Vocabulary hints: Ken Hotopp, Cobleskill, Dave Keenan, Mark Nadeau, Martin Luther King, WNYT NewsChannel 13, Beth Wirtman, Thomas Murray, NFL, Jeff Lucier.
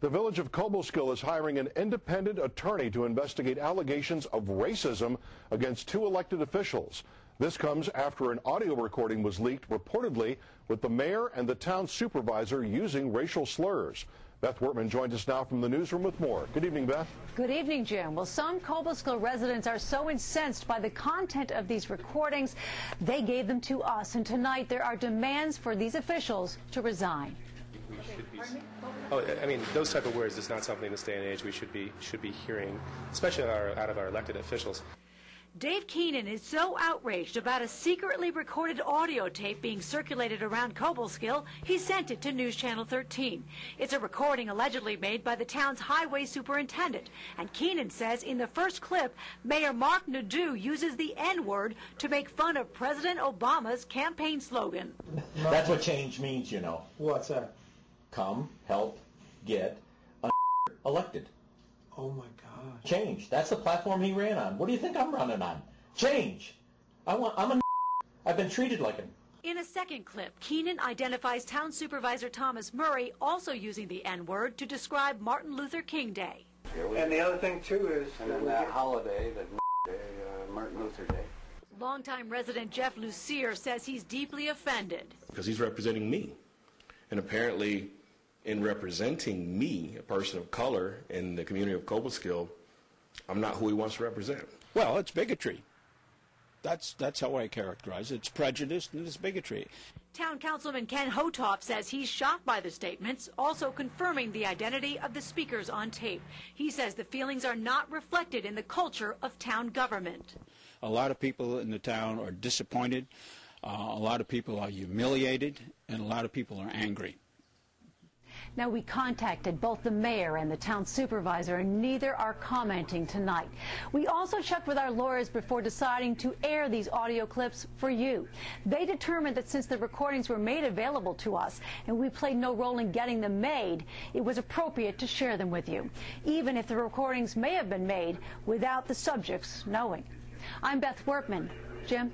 The village of Cobleskill is hiring an independent attorney to investigate allegations of racism against two elected officials. This comes after an audio recording was leaked, reportedly with the mayor and the town supervisor using racial slurs. Beth Wirtman joins us now from the newsroom with more. Good evening, Beth. Good evening, Jim. Well, some Cobleskill residents are so incensed by the content of these recordings, they gave them to us. And tonight, there are demands for these officials to resign. We should be, those type of words is not something in this day and age we should be hearing, especially out of our elected officials. Dave Keenan is so outraged about a secretly recorded audio tape being circulated around Cobleskill, he sent it to News Channel 13. It's a recording allegedly made by the town's highway superintendent, and Keenan says in the first clip, Mayor Mark Nadeau uses the N-word to make fun of President Obama's campaign slogan. That's what change means, you know. What's that? Come, help, get elected. Oh, my God. Change. That's the platform he ran on. What do you think I'm running on? Change. I've been treated like him. In a second clip, Keenan identifies Town Supervisor Thomas Murray also using the N-word to describe Martin Luther King Day. And the other thing, too, is that holiday, Martin Luther Day. Longtime resident Jeff Lucier says he's deeply offended. Because he's representing me. And apparently, in representing me, a person of color, in the community of Cobleskill, I'm not who he wants to represent. Well, it's bigotry. That's how I characterize it. It's prejudice and it's bigotry. Town Councilman Ken Hotopp says he's shocked by the statements, also confirming the identity of the speakers on tape. He says the feelings are not reflected in the culture of town government. A lot of people in the town are disappointed. A lot of people are humiliated, and a lot of people are angry. Now, we contacted both the mayor and the town supervisor, and neither are commenting tonight. We also checked with our lawyers before deciding to air these audio clips for you. They determined that since the recordings were made available to us and we played no role in getting them made, it was appropriate to share them with you, even if the recordings may have been made without the subjects knowing. I'm Beth Wirtman. Jim?